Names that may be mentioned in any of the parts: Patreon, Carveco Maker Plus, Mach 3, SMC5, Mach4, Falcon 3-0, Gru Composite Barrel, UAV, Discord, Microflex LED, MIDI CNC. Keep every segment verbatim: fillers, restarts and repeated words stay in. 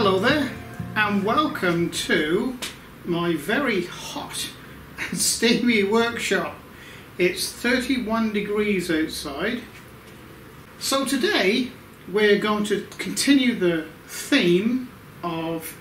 Hello there, and welcome to my very hot and steamy workshop. It's thirty-one degrees outside. So today we're going to continue the theme of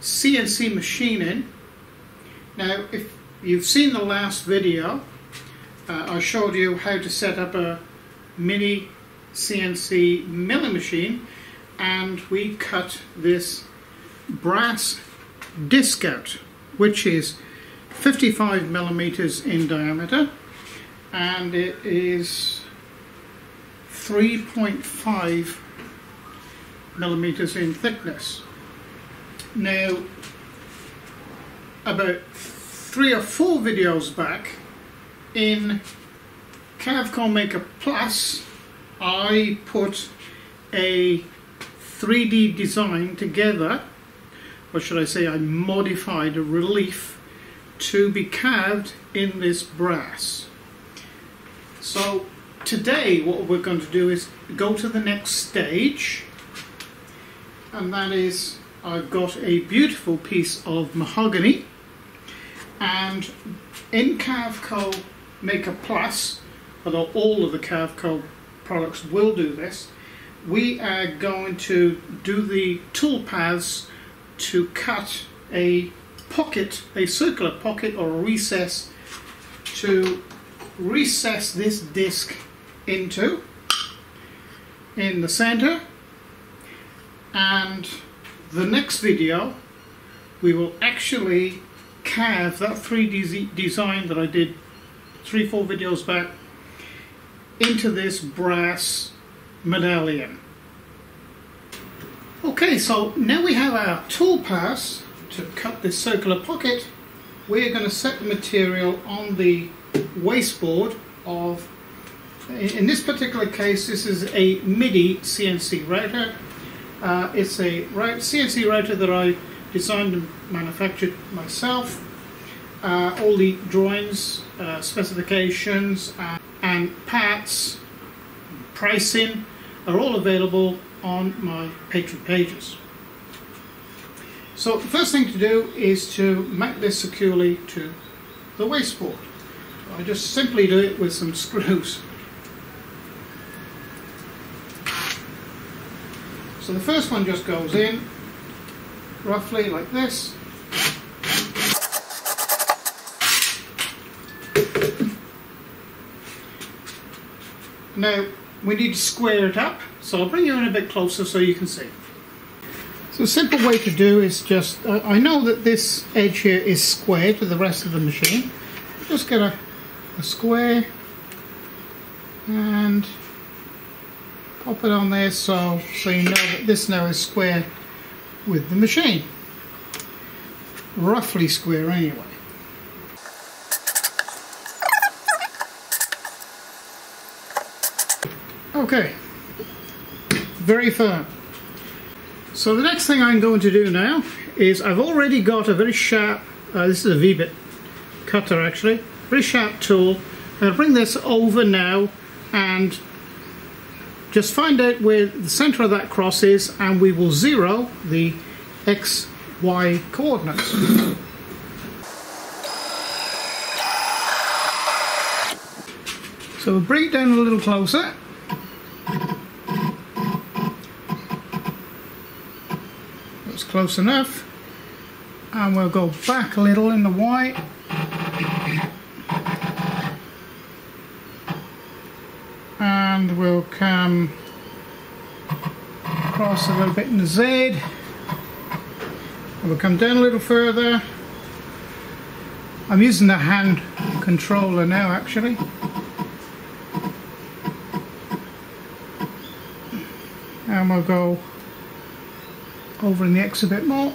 C N C machining. Now, if you've seen the last video, uh, I showed you how to set up a mini C N C milling machine, and we cut this brass disc out, which is fifty-five millimeters in diameter, and it is three point five millimeters in thickness. Now, about three or four videos back, in Carveco Maker Plus, I put a three D design together, or should I say I modified a relief to be carved in this brass. So today what we're going to do is go to the next stage, and that is I've got a beautiful piece of mahogany, and in Carveco Maker Plus, although all of the Carveco products will do this, we are going to do the tool paths to cut a pocket, a circular pocket or a recess, to recess this disc into in the center. And the next video we will actually carve that three D design that I did three four videos back into this brass medallion. Okay, so now we have our tool pass to cut this circular pocket. We're going to set the material on the wasteboard of, in this particular case, this is a MIDI C N C router. Uh, it's a C N C router that I designed and manufactured myself. Uh, all the drawings, uh, specifications, uh, and parts, pricing are all available on my Patreon pages. So the first thing to do is to mount this securely to the wasteboard. I just simply do it with some screws. So the first one just goes in roughly like this. Now we need to square it up, so I'll bring you in a bit closer so you can see. So a simple way to do is just, uh, I know that this edge here is square to the rest of the machine. Just get a, a square and pop it on there so, so you know that this now is square with the machine. Roughly square anyway. Okay, very firm. So the next thing I'm going to do now is, I've already got a very sharp, uh, this is a V-bit cutter actually, very sharp tool. I'm going to bring this over now and just find out where the centre of that cross is, and we will zero the X, Y coordinates. So we'll bring it down a little closer. Close enough, and we'll go back a little in the Y, and we'll come across a little bit in the Z, and we'll come down a little further. I'm using the hand controller now actually. And we'll go over in the X a bit more.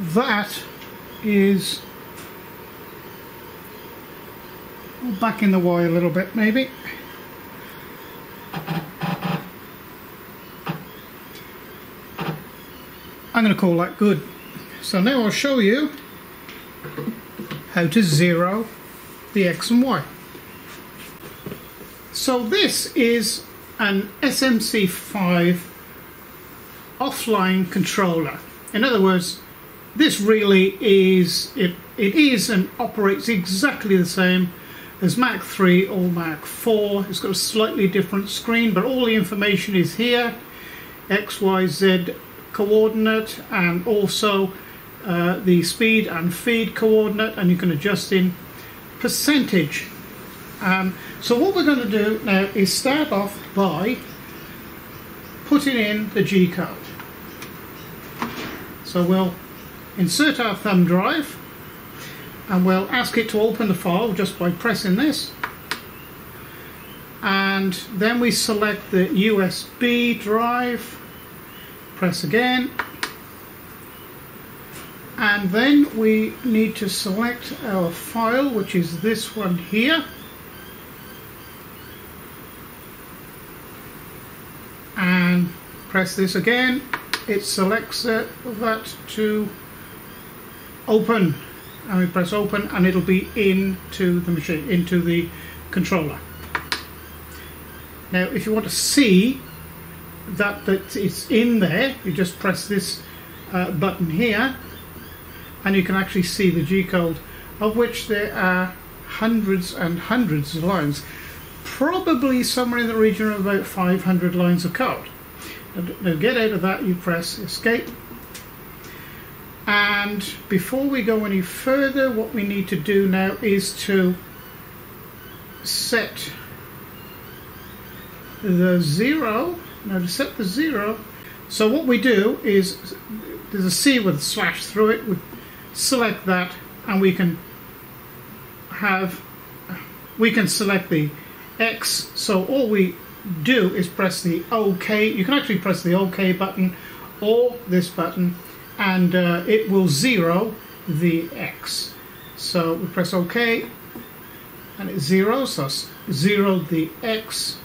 That is back in the Y a little bit maybe. I'm going to call that good. So now I'll show you how to zero the X and Y. So this is an S M C five offline controller. In other words, this really is, it, it is and operates exactly the same as Mach three or Mach four. It's got a slightly different screen, but all the information is here, X Y Z coordinate, and also uh, the speed and feed coordinate, and you can adjust in percentage. Um, so what we're going to do now is start off by putting in the G code. So we'll insert our thumb drive and we'll ask it to open the file just by pressing this, and then we select the U S B drive, press again, and then we need to select our file, which is this one here, and press this again. It selects uh, that to open, and we press open, and it'll be into the machine, into the controller. Now if you want to see that that it's in there, you just press this uh, button here, and you can actually see the G code, of which there are hundreds and hundreds of lines, probably somewhere in the region of about five hundred lines of code. Now get out of that, you press escape. And before we go any further, what we need to do now is to set the zero. Now to set the zero, so what we do is, there's a C with a slash through it, we select that, and we can have, we can select the X, so all we do is press the OK, you can actually press the OK button or this button, and uh, it will zero the X. So we press OK and it zeros, so zeroed the X,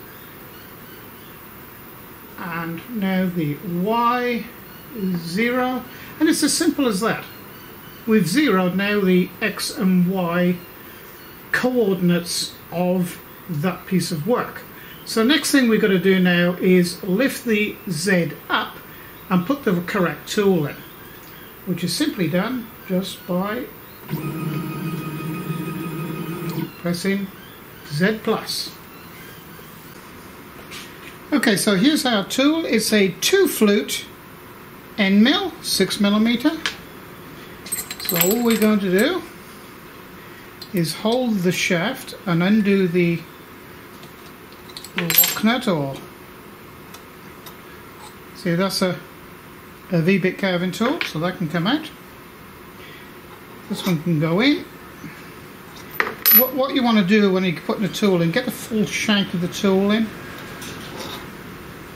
and now the Y is zero, and it's as simple as that. We've zeroed now the X and Y coordinates of that piece of work. So next thing we've got to do now is lift the Z up and put the correct tool in, which is simply done just by pressing Z plus. Okay, so here's our tool. It's a two flute end mill, six millimeter. So all we're going to do is hold the shaft and undo the lock nut, or see, that's a a V-bit carving tool, so that can come out. This one can go in. What, what you want to do when you're putting a tool in, get the full shank of the tool in,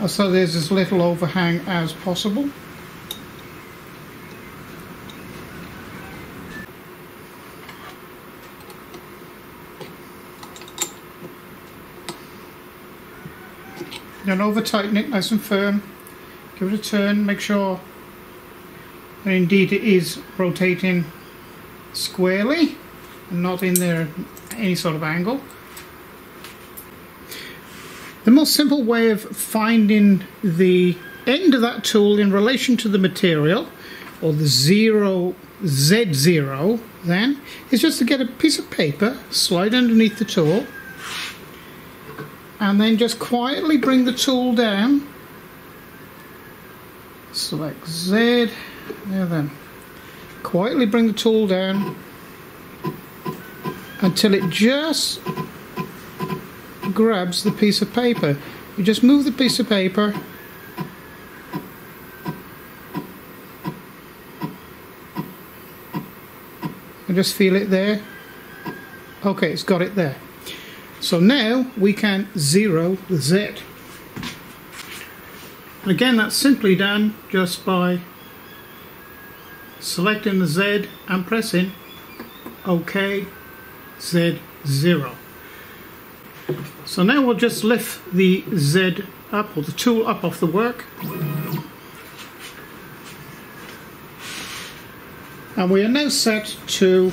so there's as little overhang as possible. Don't over tighten it, nice and firm. Give it a turn, make sure that indeed it is rotating squarely and not in there at any sort of angle. The most simple way of finding the end of that tool in relation to the material, or the zero Z zero then, is just to get a piece of paper, slide underneath the tool, and then just quietly bring the tool down. Select Z, now then, quietly bring the tool down until it just grabs the piece of paper. You just move the piece of paper, and just feel it there. Okay, it's got it there. So now we can zero the Z. And again, that's simply done just by selecting the Z and pressing OK, Z, zero. So now we'll just lift the Z up, or the tool up off the work. And we are now set to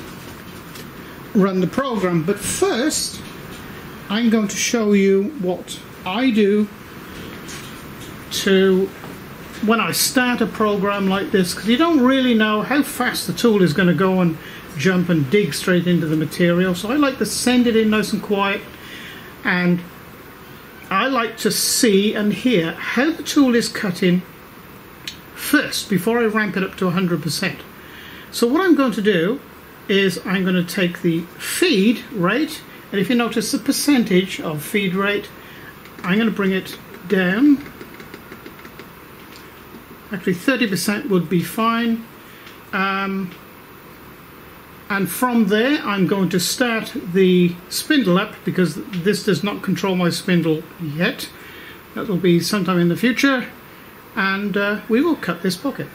run the program. But first, I'm going to show you what I do to, when I start a program like this, because you don't really know how fast the tool is going to go and jump and dig straight into the material. So I like to send it in nice and quiet, and I like to see and hear how the tool is cutting first before I ramp it up to one hundred percent. So what I'm going to do is I'm going to take the feed rate, and if you notice the percentage of feed rate, I'm going to bring it down. Actually thirty percent would be fine. Um, and from there I'm going to start the spindle up, because this does not control my spindle yet. That will be sometime in the future, and uh, we will cut this pocket.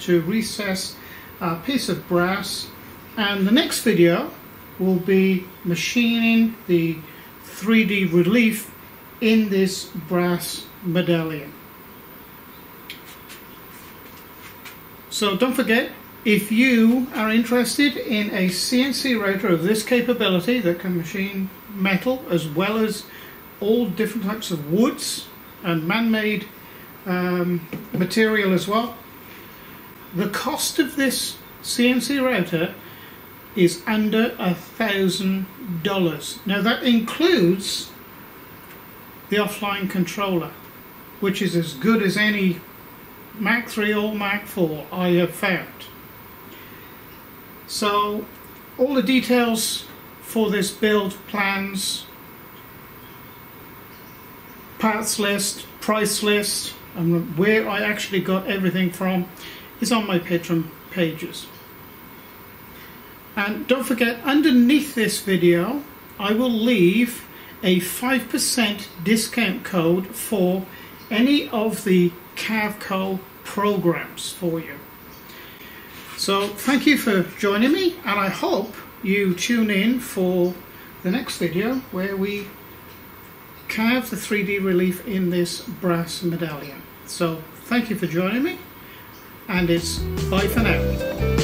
To recess a piece of brass, and the next video will be machining the three D relief in this brass medallion. So don't forget, if you are interested in a C N C router of this capability that can machine metal as well as all different types of woods and man-made um, material as well, the cost of this C N C router is under a thousand dollars. Now that includes the offline controller, which is as good as any Mach three or Mach four I have found. So all the details for this build, plans, parts list, price list, and where I actually got everything from, is on my Patreon pages. And don't forget, underneath this video I will leave a five percent discount code for any of the Carveco programs for you. So thank you for joining me, and I hope you tune in for the next video where we carve the three D relief in this brass medallion. So thank you for joining me, and it's bye for now.